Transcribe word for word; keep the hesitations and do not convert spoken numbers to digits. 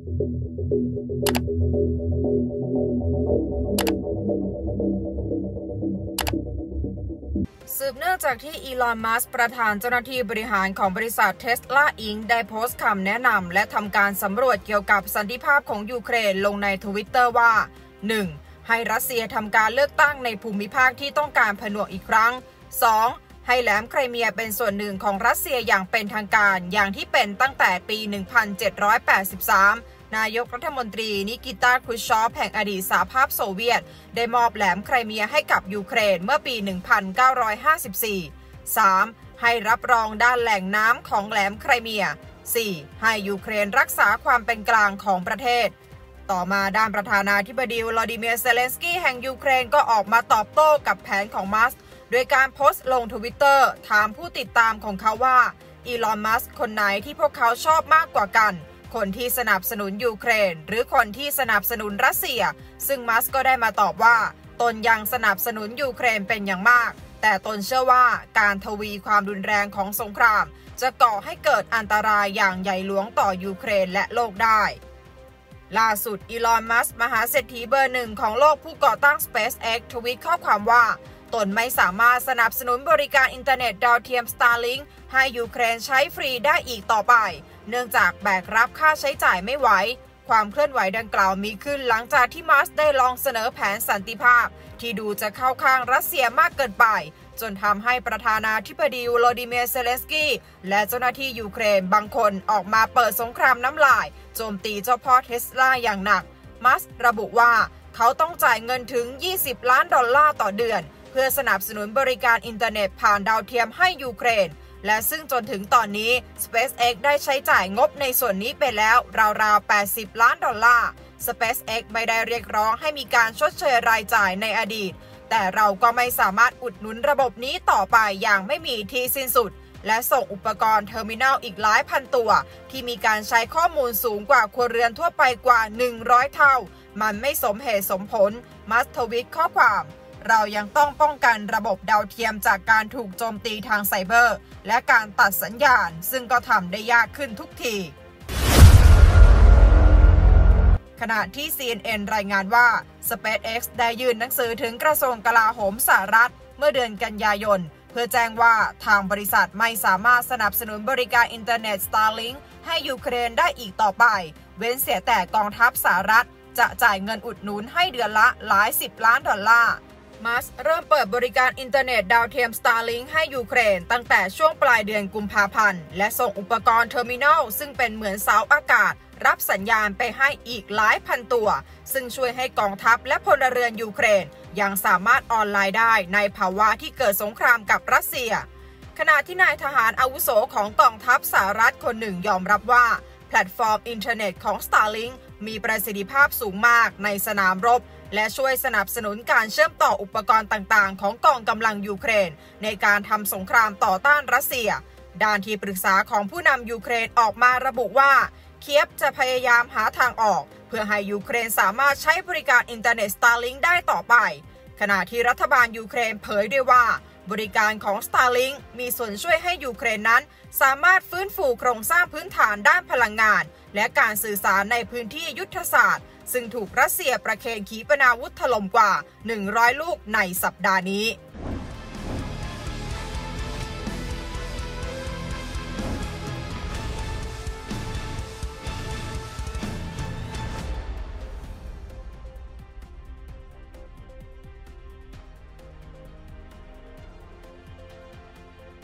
สืบเนื่องจากที่อีลอน มัสก์ประธานเจ้าหน้าที่บริหารของบริษัทเทสลา อิงค์ได้โพสต์คำแนะนำและทำการสำรวจเกี่ยวกับสันติภาพของยูเครนลงในทวิตเตอร์ว่า หนึ่ง ให้รัสเซียทำการเลือกตั้งในภูมิภาคที่ต้องการผนวกอีกครั้ง สอง ให้แหลมไครเมียเป็นส่วนหนึ่งของรัสเซียอย่างเป็นทางการอย่างที่เป็นตั้งแต่ปี หนึ่งพันเจ็ดร้อยแปดสิบสามนายกรัฐมนตรีนิกิตา ครุชชอฟแห่งอดีตสหภาพโซเวียตได้มอบแหลมไครเมียให้กับยูเครนเมื่อปี หนึ่งพันเก้าร้อยห้าสิบสี่ สาม ให้รับรองด้านแหล่งน้ำของแหลมไครเมีย สี่ ให้ยูเครนรักษาความเป็นกลางของประเทศต่อมาด้านประธานาธิบดีวลาดิเมียร์ เซเลนสกี้แห่งยูเครนก็ออกมาตอบโต้กับแผนของมัสก์โดยการโพสต์ลงทวิตเตอร์ถามผู้ติดตามของเขาว่าอีลอน มัสก์คนไหนที่พวกเขาชอบมากกว่ากันคนที่สนับสนุนยูเครนหรือคนที่สนับสนุนรัสเซียซึ่งมัสก์ก็ได้มาตอบว่าตนยังสนับสนุนยูเครนเป็นอย่างมากแต่ตนเชื่อว่าการทวีความรุนแรงของสงครามจะก่อให้เกิดอันตรายอย่างใหญ่หลวงต่อยูเครนและโลกได้ล่าสุดอีลอน มัสก์มหาเศรษฐีเบอร์หนึ่งของโลกผู้ก่อตั้ง SpaceX ทวีตข้อความว่าตนไม่สามารถสนับสนุนบริการอินเทอร์เน็ตดาวเทียม Starlink ให้ยูเครนใช้ฟรีได้อีกต่อไปเนื่องจากแบกรับค่าใช้จ่ายไม่ไหวความเคลื่อนไหวดังกล่าวมีขึ้นหลังจากที่มัสก์ได้ลองเสนอแผนสันติภาพที่ดูจะเข้าข้างรัสเซียมากเกินไปจนทำให้ประธานาธิบดีวลาดิเมียร์ เซเลนสกี้และเจ้าหน้าที่ยูเครนบางคนออกมาเปิดสงครามน้ำลายโจมตีเจ้าพ่อเทสลาอย่างหนักมัสก์ระบุว่าเขาต้องจ่ายเงินถึงยี่สิบล้านดอลลาร์ต่อเดือนเพื่อสนับสนุนบริการอินเทอร์เน็ตผ่านดาวเทียมให้ยูเครนและซึ่งจนถึงตอนนี้ SpaceX ได้ใช้จ่ายงบในส่วนนี้ไปแล้วราวๆ แปดสิบล้านดอลลาร์ SpaceX ไม่ได้เรียกร้องให้มีการชดเชยรายจ่ายในอดีตแต่เราก็ไม่สามารถอุดหนุนระบบนี้ต่อไปอย่างไม่มีที่สิ้นสุดและส่งอุปกรณ์เทอร์มินัลอีกหลายพันตัวที่มีการใช้ข้อมูลสูงกว่าครัวเรือนทั่วไปกว่าหนึ่งร้อยเท่ามันไม่สมเหตุสมผลมัสก์ทวีตข้อความเรายังต้องป้องกันระบบดาวเทียมจากการถูกโจมตีทางไซเบอร์และการตัดสัญญาณซึ่งก็ทำได้ยากขึ้นทุกทีขณะที่ ซี เอ็น เอ็น รายงานว่า SpaceX ได้ยื่นหนังสือถึงกระทรวงกลาโหมสหรัฐเมื่อเดือนกันยายนเพื่อแจ้งว่าทางบริษัทไม่สามารถสนับสนุนบริการอินเทอร์เน็ต Starlink ให้ยูเครนได้อีกต่อไปเว้นเสียแต่กองทัพสหรัฐจะจ่ายเงินอุดหนุนให้เดือนละหลายสิบล้านดอลลาร์มัสก์เริ่มเปิดบริการอินเทอร์เน็ตดาวเทียม Starlink ให้ยูเครนตั้งแต่ช่วงปลายเดือนกุมภาพันธ์และส่งอุปกรณ์เทอร์มินัลซึ่งเป็นเหมือนเสาอากาศรับสัญญาณไปให้อีกหลายพันตัวซึ่งช่วยให้กองทัพและพลเรือนยูเครนยังสามารถออนไลน์ได้ในภาวะที่เกิดสงครามกับรัสเซียขณะที่นายทหารอาวุโสของกองทัพสหรัฐคนหนึ่งยอมรับว่าแพลตฟอร์มอินเทอร์เน็ตของ Starlink มีประสิทธิภาพสูงมากในสนามรบและช่วยสนับสนุนการเชื่อมต่ออุปกรณ์ต่างๆของกองกำลังยูเครนในการทำสงครามต่อต้านรัสเซียด้านที่ปรึกษาของผู้นำยูเครนออกมาระบุว่าเคียฟจะพยายามหาทางออกเพื่อให้ยูเครนสามารถใช้บริการอินเทอร์เน็ต Starlink ได้ต่อไปขณะที่รัฐบาลยูเครนเผยด้วยว่าบริการของ Starlink มีส่วนช่วยให้ยูเครนนั้นสามารถฟื้นฟูโครงสร้างพื้นฐานด้านพลังงานและการสื่อสารในพื้นที่ยุทธศาสตร์ซึ่งถูกรัสเซียประเคนขีปนาวุธถล่มกว่าหนึ่งร้อยลูกในสัปดาห์นี้